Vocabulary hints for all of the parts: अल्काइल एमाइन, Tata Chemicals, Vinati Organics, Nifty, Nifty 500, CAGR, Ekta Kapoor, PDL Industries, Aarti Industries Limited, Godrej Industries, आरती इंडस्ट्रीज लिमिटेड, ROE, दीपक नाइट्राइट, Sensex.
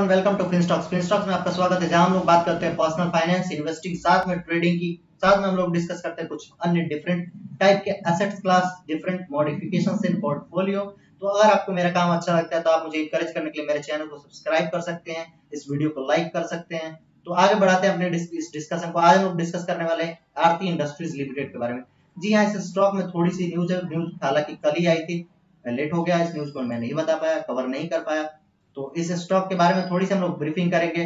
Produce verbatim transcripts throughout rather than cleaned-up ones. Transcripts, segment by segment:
Welcome to Fin Stocks. Fin Stocks में आपका स्वागत है, जहां हम लोग बात करते हैं पर्सनल फाइनेंस, इन्वेस्टिंग, साथ में ट्रेडिंग की, साथ में हम लोग डिस्कस करते हैं कुछ अन्य डिफरेंट टाइप के assets class, different modifications in portfolio. तो अगर आपको मेरा काम अच्छा लगता है तो आप मुझे इनकरेज करने के लिए मेरे चैनल को सब्सक्राइब कर सकते हैं, इस वीडियो को लाइक कर सकते हैं। तो आगे बढ़ाते हैं अपने इस डिस्कशन को। आज हम लोग डिस्कस करने वाले हैं आरती इंडस्ट्रीज लिमिटेड के बारे में। जी हाँ, इस स्टॉक में थोड़ी सी न्यूज है, न्यूज हालांकि कल ही आई थी, लेट हो गया, इस न्यूज को मैं नहीं बता पाया, कवर नहीं कर पाया। तो इस स्टॉक के बारे में थोड़ी सी हम लोग ब्रीफिंग करेंगे,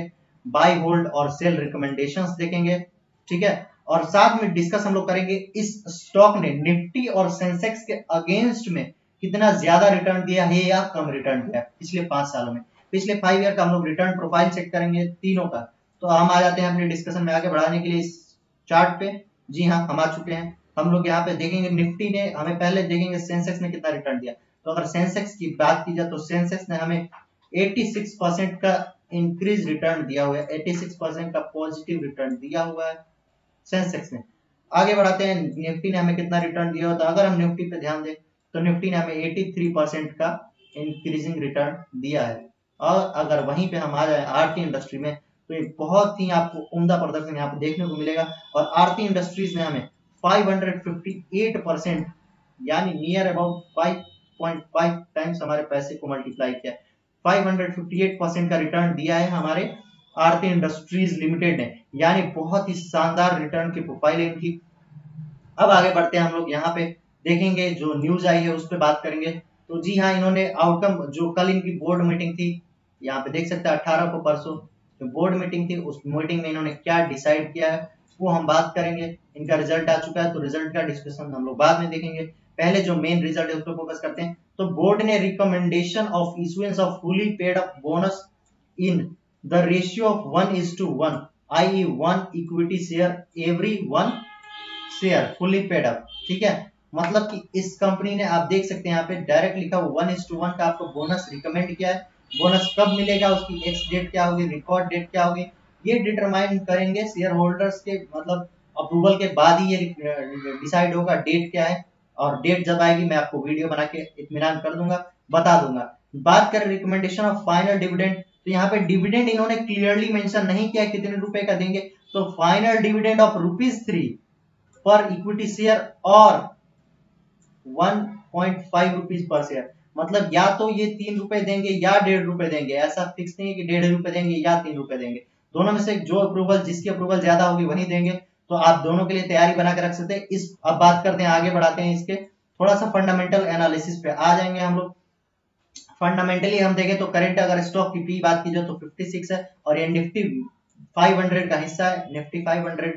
बाय होल्ड और सेल रिकमेंडेशंस देखेंगे, ठीक है। और साथ में डिस्कस हम लोग करेंगे इस स्टॉक ने निफ्टी और सेंसेक्स के अगेंस्ट में कितना ज्यादा रिटर्न दिया है या कम रिटर्न दिया पिछले पांच सालों में। पिछले फाइव ईयर का हम लोग रिटर्न प्रोफाइल चेक करेंगे तीनों का। तो हम आ जाते हैं अपने डिस्कशन में आगे बढ़ाने के लिए इस चार्ट पे। जी हाँ, हम आ चुके हैं। हम लोग यहाँ पे देखेंगे निफ्टी ने हमें, पहले देखेंगे सेंसेक्स ने कितना रिटर्न दिया। तो अगर सेंसेक्स की बात की जाए तो सेंसेक्स ने हमें छियासी परसेंट का इंक्रीज रिटर्न दिया हुआ है, छियासी परसेंट का पॉजिटिव रिटर्न दिया हुआ है सेंसेक्स ने। आगे बढ़ाते हैं, निफ्टी ने हमें कितना रिटर्न दिया होता है। अगर हम निफ्टी पे ध्यान दें तो निफ्टी ने हमें तिरासी परसेंट का इंक्रीजिंग रिटर्न दिया है। और अगर वहीं पे हम आ जाए आरती इंडस्ट्री में तो ये बहुत ही आपको उम्दा प्रदर्शन यहाँ पे देखने को मिलेगा। और आरती इंडस्ट्रीज ने हमें पाँच सौ अट्ठावन परसेंट यानी near about five point five times हमारे पैसे को मल्टीप्लाई किया, पाँच सौ अट्ठावन परसेंट का रिटर्न दिया है हमारे आरती इंडस्ट्रीज लिमिटेड ने, यानी बहुत ही शानदार रिटर्न की प्रोफाइल है इनकी। अब आगे बढ़ते हैं, हम लोग यहाँ पे देखेंगे जो न्यूज आई है उस पर बात करेंगे। तो जी हाँ, इन्होंने आउटकम जो कल इनकी बोर्ड मीटिंग थी, यहाँ पे देख सकते हैं अठारह को परसों जो बोर्ड मीटिंग थी, उस मीटिंग में इन्होंने क्या डिसाइड किया है वो हम बात करेंगे। इनका रिजल्ट आ चुका है तो रिजल्ट का डिस्कशन हम लोग बाद में देखेंगे, पहले जो मेन रिजल्ट है उस पर फोकस करते हैं। तो बोर्ड ने recommendation of issuance of fully paid up bonus in the ratio of one is to one, I E one equity share every one share fully paid up, ठीक है। मतलब कि इस कंपनी ने, आप देख सकते हैं यहाँ पे डायरेक्ट लिखा हुआ वन इज टू वन का आपको बोनस रिकमेंड किया है। बोनस कब मिलेगा, उसकी एक्स डेट क्या होगी, रिकॉर्ड डेट क्या होगी, ये डिटरमाइन करेंगे शेयर होल्डर्स के, मतलब अप्रूवल के बाद ही ये डिसाइड होगा डेट क्या है। और डेट जब आएगी मैं आपको वीडियो बना के इत्मीनान कर दूंगा, बता दूंगा। बात करें रिकमेंडेशन ऑफ फाइनल डिविडेंड, तो यहाँ पे डिविडेंड इन्होंने क्लियरली मेंशन नहीं किया कितने रुपए का देंगे। तो final dividend of rupees three per equity share और one point five rupees per share, मतलब या तो ये तीन रुपए देंगे या डेढ़ रुपए देंगे, ऐसा फिक्स नहीं है कि डेढ़ रुपए देंगे या तीन रुपए देंगे, दोनों में से जो अप्रूवल, जिसकी अप्रूवल ज्यादा होगी वही देंगे। तो आप दोनों के लिए तैयारी बना के रख सकते हैं इस। अब बात करते हैं, आगे बढ़ाते हैं, इसके थोड़ा सा फंडामेंटल एनालिसिस पे आ जाएंगे हम लोग। फंडामेंटली हम देखें तो करंट अगर स्टॉक की पी बात की जाए तो छप्पन है और ये निफ्टी पाँच सौ का हिस्सा है, निफ्टी पाँच सौ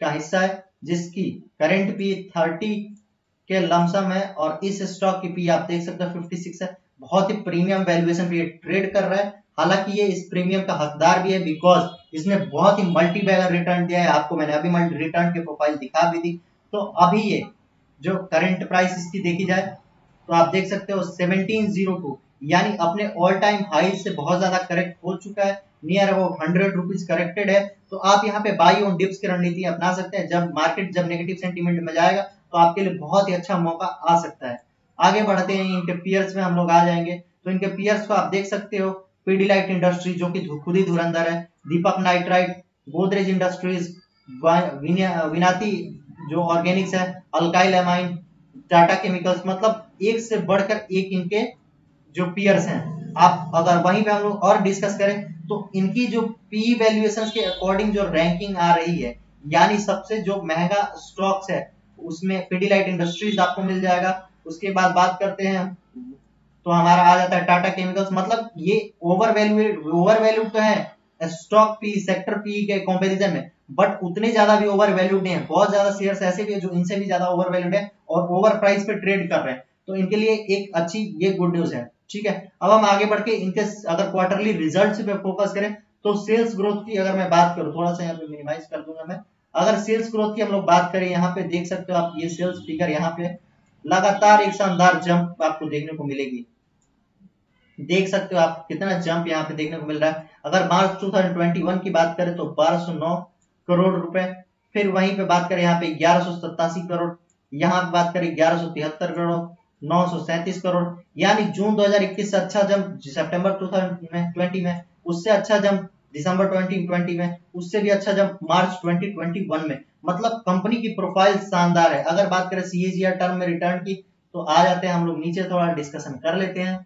का हिस्सा है, जिसकी करंट पी तीस के लमसम है। और इस स्टॉक की पी आप देख सकते हो छप्पन है, बहुत ही प्रीमियम वैल्यूएशन पे ट्रेड कर रहा है। हालांकि ये इस प्रीमियम का हकदार भी है, बिकॉज इसने बहुत ही मल्टी बैगर रिटर्न दिया है। आपको मैंने अभी मल्टी रिटर्न के प्रोफाइल दिखा भी दी। तो अभी ये जो करंट प्राइस इसकी देखी जाए तो आप देख सकते हो सत्रह सौ दो, यानी अपने ऑल टाइम हाई से बहुत ज्यादा करेक्ट हो चुका है, near about hundred rupees corrected है। तो आप यहाँ पे बाई ऑन डिप्स की रणनीति अपना सकते हैं। जब मार्केट जब नेगेटिव सेंटीमेंट में जाएगा तो आपके लिए बहुत ही अच्छा मौका आ सकता है। आगे बढ़ते हैं, इनके पीयर्स में हम लोग आ जाएंगे। तो इनके पीयर्स को आप देख सकते हो, पीडीलाइट इंडस्ट्री जो कि खुद ही धुरंधर है, दीपक नाइट्राइट, गोदरेज इंडस्ट्रीज, विनाती जो ऑर्गेनिक्स है, अल्काइल एमाइन, टाटा केमिकल्स, मतलब एक से बढ़कर एक इनके जो पीयर्स हैं। आप अगर वहीं पे हम लोग और डिस्कस करें तो इनकी जो पी वैल्यूएशन के अकॉर्डिंग जो रैंकिंग आ रही है, यानी सबसे जो महंगा स्टॉक्स है उसमें पीडीलाइट इंडस्ट्रीज आपको मिल जाएगा। उसके बाद बात करते हैं तो हमारा आ जाता है टाटा केमिकल्स, मतलब ये ओवर वैल्यू ओवर वैल्यू तो है स्टॉक पी सेक्टर पी के कंपैरिजन में, बट उतने ज्यादा भी ओवर वैल्यूड नहीं है। बहुत ज्यादा शेयर्स ऐसे भी है जो इनसे भी ज्यादा ओवर वैल्यूड है और ओवर प्राइस पे ट्रेड कर रहे हैं। तो इनके लिए एक अच्छी ये गुड न्यूज है, ठीक है। अब हम आगे बढ़ के इनके अगर क्वार्टरली रिजल्ट पे फोकस करें तो सेल्स ग्रोथ की अगर मैं बात करूँ, थोड़ा सा यहाँ पे मिनिमाइज कर दूंगा मैं, अगर सेल्स ग्रोथ की हम लोग बात करें, यहाँ पे देख सकते हो आप ये सेल्स फिगर, यहाँ पे लगातार एक शानदार जंप आपको देखने को मिलेगी। देख सकते हो आप कितना जंप यहाँ पे देखने को मिल रहा है। अगर मार्च दो हज़ार इक्कीस की बात करें तो बारह सौ नौ करोड़ रुपए, फिर वहीं पे बात करें यहाँ पे ग्यारह सौ सत्तासी करोड़, यहाँ पे बात करें ग्यारह सौ तिहत्तर करोड़, नौ सौ सैंतीस करोड़, यानी जून दो हज़ार इक्कीस से अच्छा जंप सितंबर दो हज़ार बीस में उससे अच्छा जंप दिसंबर ट्वेंटी ट्वेंटी में, उससे भी अच्छा jump March twenty twenty one में। मतलब कंपनी की प्रोफाइल शानदार है। अगर बात करें सीएजीआर टर्म में रिटर्न की तो आ जाते हैं हम लोग नीचे, थोड़ा डिस्कशन कर लेते हैं।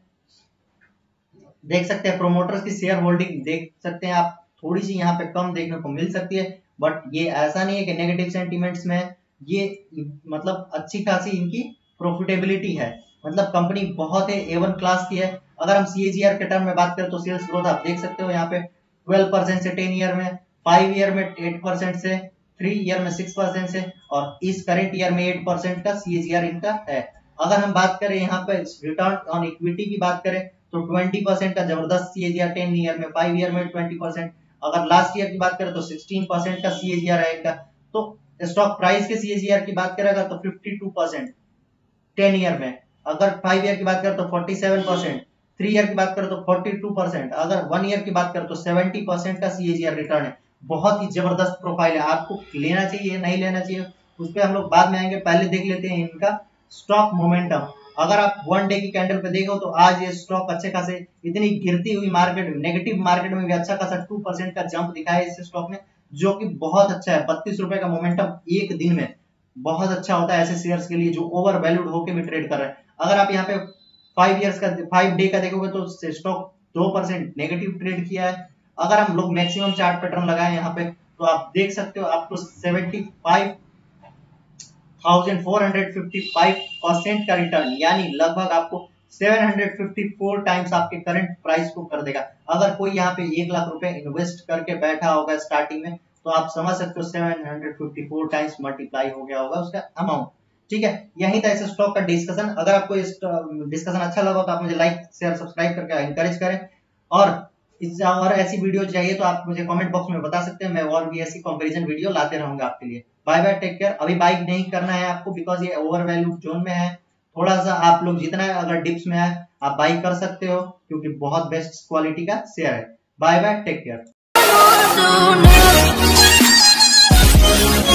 देख सकते हैं प्रोमोटर्स की शेयर होल्डिंग, देख सकते हैं आप थोड़ी सी यहाँ पे कम देखने को मिल सकती है, बट ये ऐसा नहीं है कि नेगेटिव सेंटीमेंट्स में, ये मतलब अच्छी खासी इनकी प्रॉफिटेबिलिटी है। मतलब कंपनी बहुत ही ए वन क्लास की है। अगर हम सीएजीआर के टर्म में बात करें तो सेल्स ग्रोथ आप देख सकते हो यहाँ पे ट्वेल्व परसेंट से टेन ईयर में, फाइव ईयर में एट परसेंट से, थ्री ईयर में सिक्स परसेंट से, और इस करेंट ईयर में एट परसेंट का सीएजीआर इनका है। अगर हम बात करें यहाँ पे रिटर्न ऑन इक्विटी की बात करें तो ट्वेंटी परसेंट का जबरदस्त सीएजीआर टेन ईयर में, फाइव ईयर में ट्वेंटी परसेंट। अगर लास्ट ईयर की बात करें तो सिक्सटीन परसेंट का सीएजीआर है इनका। तो स्टॉक प्राइस के सीएजीआर की बात करेगा तो fifty two percent ten year में, अगर फाइव ईयर की बात करें तो forty seven percent, three year की बात करें तो फोर्टी टू परसेंट, अगर वन ईयर की बात करें तो सेवेंटी परसेंट का सीएजीआर रिटर्न है। बहुत ही जबरदस्त प्रोफाइल है। आपको लेना चाहिए नहीं लेना चाहिए उस पर हम लोग बाद में आएंगे, पहले देख लेते हैं इनका स्टॉक मोमेंटम। अगर आप वन डे की कैंडल पे देखो तो आज ये स्टॉक अच्छे खासे, इतनी गिरती हुई मार्केट, नेगेटिव मार्केट में भी अच्छा खासा टू परसेंट का जंप दिखाया इस स्टॉक ने, जो कि बहुत अच्छा है। बत्तीस रुपए का मोमेंटम एक दिन में बहुत अच्छा होता है ऐसे शेयर्स के लिए जो ओवर वैल्यूड होकर भी ट्रेड कर रहे हैं। अगर आप यहाँ पे फाइव ईयर्स का, फाइव डे का देखोगे तो स्टॉक दो परसेंट नेगेटिव ट्रेड किया है। अगर हम लोग मैक्सिमम चार्ट पैटर्न लगाए यहाँ पे तो आप देख सकते हो आपको seventy five thousand four hundred fifty five percent का रिटर्न, यानी लगभग आपको seven hundred fifty four times आपके करंट प्राइस को कर देगा। अगर कोई यहाँ पे एक लाख रुपए इन्वेस्ट करके बैठा होगा स्टार्टिंग में तो आप समझ सकते हो seven hundred fifty four times multiply हो गया होगा उसका अमाउंट। ठीक है, यही था इस स्टॉक का डिस्कशन। अगर आपको इस डिस्कशन अच्छा लगा तो आप मुझे लाइक शेयर सब्सक्राइब करके एनकरेज करें, और इस और ऐसी वीडियो चाहिए तो आप मुझे कमेंट बॉक्स में बता सकते हैं। मैं और भी ऐसी कंपेरिजन वीडियो लाते रहूंगा आपके लिए। Bye bye, take care. अभी बाइक नहीं करना है आपको, बिकॉज ये ओवर वैल्यू जोन में है। थोड़ा सा आप लोग जितना अगर डिप्स में है आप बाई कर सकते हो, क्योंकि बहुत बेस्ट क्वालिटी का शेयर है। Bye bye, take care.